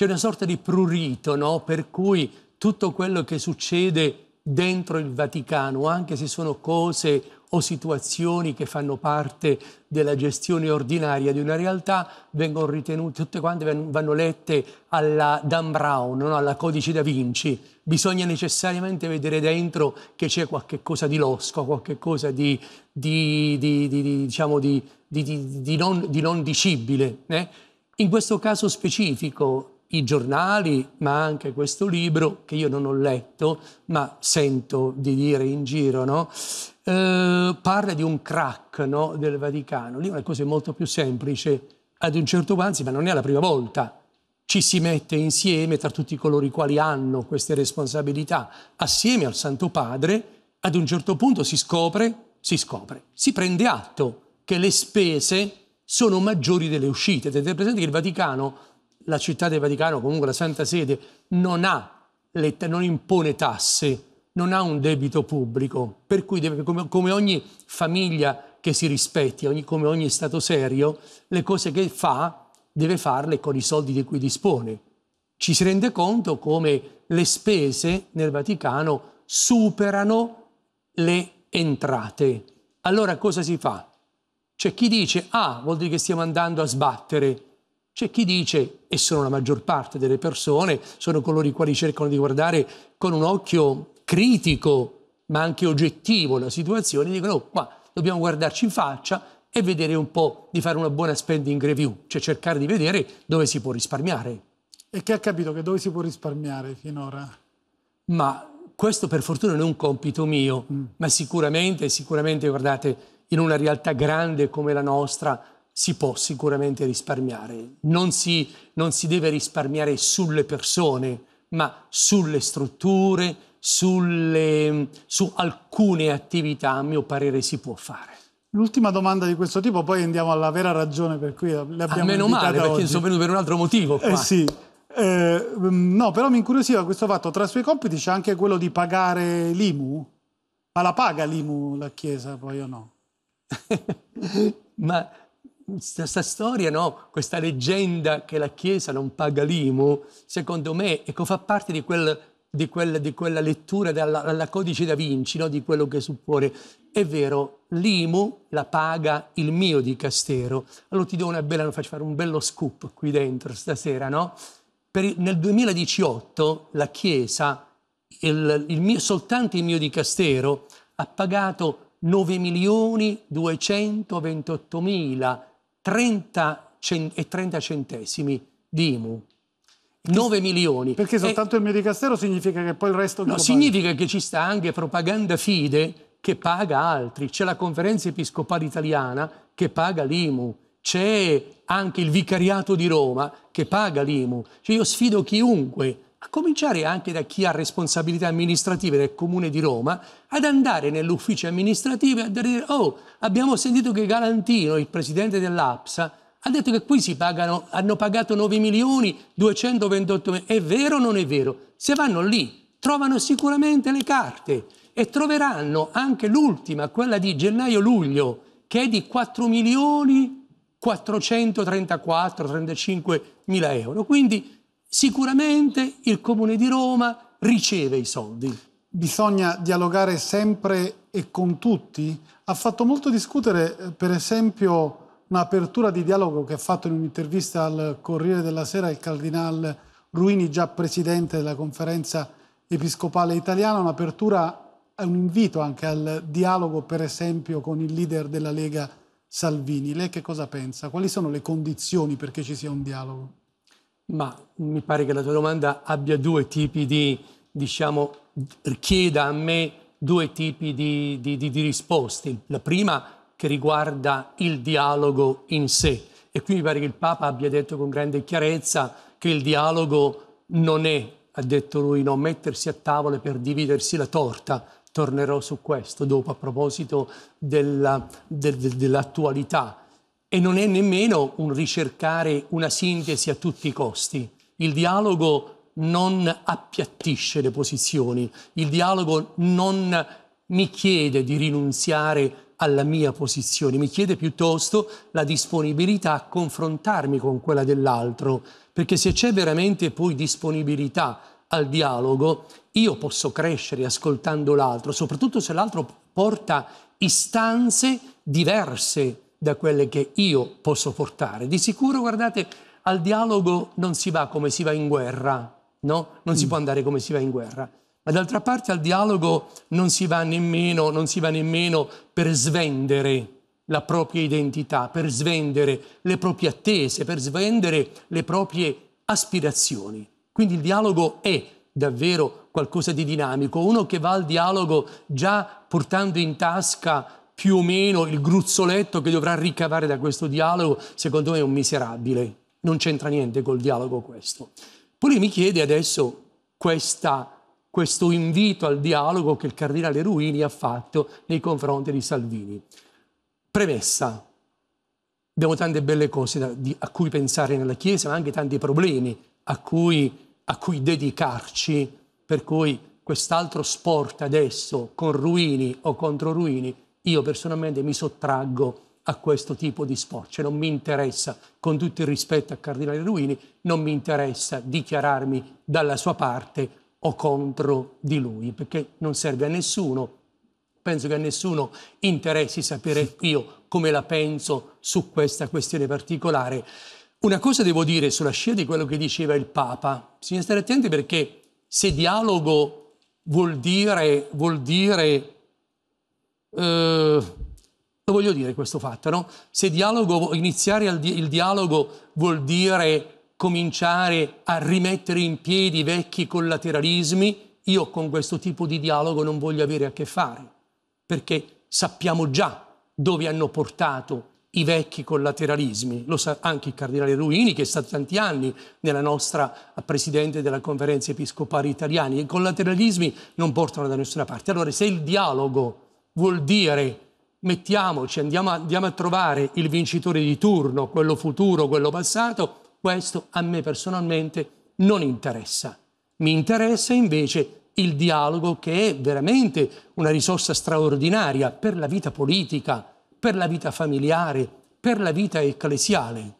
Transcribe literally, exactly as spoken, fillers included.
c'è una sorta di prurito, no? Per cui tutto quello che succede dentro il Vaticano, anche se sono cose o situazioni che fanno parte della gestione ordinaria di una realtà, vengono ritenute, tutte quante vanno lette alla Dan Brown, no? Alla Codice da Vinci. Bisogna necessariamente vedere dentro che c'è qualche cosa di losco, qualche cosa di, di, di, di, di, diciamo di, di, di, di, non, di non dicibile. Eh? In questo caso specifico, i giornali, ma anche questo libro, che io non ho letto, ma sento di dire in giro, no? Eh, parla di un crack, no? Del Vaticano. Lì una cosa è molto più semplice. Ad un certo punto, anzi, ma non è la prima volta, ci si mette insieme tra tutti coloro i quali hanno queste responsabilità, assieme al Santo Padre, ad un certo punto si scopre, si scopre, si prende atto che le spese sono maggiori delle uscite. Tenete presente che il Vaticano... La città del Vaticano, comunque la Santa Sede, non ha le, non impone tasse, non ha un debito pubblico, per cui deve, come, come ogni famiglia che si rispetti, ogni, come ogni Stato serio, le cose che fa deve farle con i soldi di cui dispone. Ci si rende conto come le spese nel Vaticano superano le entrate. Allora cosa si fa? C'è chi dice, ah, vuol dire che stiamo andando a sbattere. C'è chi dice, e sono la maggior parte delle persone, sono coloro i quali cercano di guardare con un occhio critico ma anche oggettivo la situazione, dicono oh, qua dobbiamo guardarci in faccia e vedere un po' di fare una buona spending review, cioè cercare di vedere dove si può risparmiare. E chi ha capito che dove si può risparmiare finora? Ma questo per fortuna non è un compito mio, mm. ma sicuramente, sicuramente guardate, in una realtà grande come la nostra si può sicuramente risparmiare. Non si, non si deve risparmiare sulle persone, ma sulle strutture, sulle, su alcune attività, a mio parere, si può fare. L'ultima domanda di questo tipo, poi andiamo alla vera ragione per cui le abbiamo... A meno male, perché oggi sono venuto per un altro motivo qua. Eh sì. Eh, no, però mi incuriosiva questo fatto. Tra i suoi compiti c'è anche quello di pagare l'I M U? Ma la paga l'I M U la Chiesa, poi, o no? Ma... Questa storia, no? Questa leggenda che la Chiesa non paga l'I M U, secondo me, ecco, fa parte di, quel, di, quel, di quella lettura dalla, dalla Codice da Vinci, no? Di quello che suppone. È vero, l'I M U la paga il mio dicastero. Allora ti do una bella, non faccio fare un bello scoop qui dentro stasera, no? Per, nel duemiladiciotto la Chiesa, il, il mio, soltanto il mio dicastero, ha pagato nove milioni duecentoventottomila trenta e trenta centesimi di I M U. nove milioni. Perché soltanto e... il mio dicastero significa che poi il resto... No, significa paga. Che ci sta anche propaganda fide che paga altri. C'è la Conferenza Episcopale Italiana che paga l'I M U. C'è anche il Vicariato di Roma che paga l'I M U. Cioè io sfido chiunque, a cominciare anche da chi ha responsabilità amministrative del Comune di Roma, ad andare nell'ufficio amministrativo e a dire «Oh, abbiamo sentito che Galantino, il presidente dell'A P S A, ha detto che qui si pagano, hanno pagato nove milioni duecentoventottomila». È vero o non è vero? Se vanno lì, trovano sicuramente le carte e troveranno anche l'ultima, quella di gennaio-luglio, che è di quattro milioni quattrocentotrentaquattro trentacinque mila euro. Quindi... sicuramente il Comune di Roma riceve i soldi. Bisogna dialogare sempre e con tutti. Ha fatto molto discutere, per esempio, un'apertura di dialogo che ha fatto in un'intervista al Corriere della Sera il Cardinal Ruini, già presidente della Conferenza Episcopale Italiana, un'apertura, un invito anche al dialogo, per esempio, con il leader della Lega Salvini. Lei che cosa pensa? Quali sono le condizioni perché ci sia un dialogo? Ma mi pare che la tua domanda abbia due tipi di, diciamo, richieda a me due tipi di, di, di, di risposte. La prima che riguarda il dialogo in sé. E qui mi pare che il Papa abbia detto con grande chiarezza che il dialogo non è, ha detto lui, no, mettersi a tavola per dividersi la torta. Tornerò su questo dopo a proposito della, de, de, dell'attualità. E non è nemmeno un ricercare una sintesi a tutti i costi. Il dialogo non appiattisce le posizioni, il dialogo non mi chiede di rinunziare alla mia posizione, mi chiede piuttosto la disponibilità a confrontarmi con quella dell'altro, perché se c'è veramente poi disponibilità al dialogo, io posso crescere ascoltando l'altro, soprattutto se l'altro porta istanze diverse da quelle che io posso portare. Di sicuro, guardate, al dialogo non si va come si va in guerra, no? Non mm. si può andare come si va in guerra. Ma d'altra parte al dialogo non si va nemmeno, non si va nemmeno per svendere la propria identità, per svendere le proprie attese, per svendere le proprie aspirazioni. Quindi il dialogo è davvero qualcosa di dinamico. Uno che va al dialogo già portando in tasca più o meno il gruzzoletto che dovrà ricavare da questo dialogo, secondo me è un miserabile. Non c'entra niente col dialogo questo. Poi mi chiede adesso questa... questo invito al dialogo che il Cardinale Ruini ha fatto nei confronti di Salvini. Premessa. Abbiamo tante belle cose da, di, a cui pensare nella Chiesa, ma anche tanti problemi a cui, a cui dedicarci, per cui quest'altro sport adesso con Ruini o contro Ruini, io personalmente mi sottraggo a questo tipo di sport. Cioè non mi interessa, con tutto il rispetto a Cardinale Ruini, non mi interessa dichiararmi dalla sua parte o contro di lui, perché non serve a nessuno, penso che a nessuno interessi sapere io come la penso su questa questione particolare. Una cosa devo dire sulla scia di quello che diceva il Papa, bisogna stare attenti perché se dialogo vuol dire, vuol dire eh, lo voglio dire questo fatto, no? Se dialogo, iniziare il dialogo vuol dire cominciare a rimettere in piedi i vecchi collateralismi, io con questo tipo di dialogo non voglio avere a che fare, perché sappiamo già dove hanno portato i vecchi collateralismi. Lo sa anche il Cardinale Ruini, che è stato tanti anni nella nostra Presidente della Conferenza Episcopale Italiana. I collateralismi non portano da nessuna parte. Allora, se il dialogo vuol dire mettiamoci, andiamo a, andiamo a trovare il vincitore di turno, quello futuro, quello passato, questo a me personalmente non interessa. Mi interessa invece il dialogo, che è veramente una risorsa straordinaria per la vita politica, per la vita familiare, per la vita ecclesiale.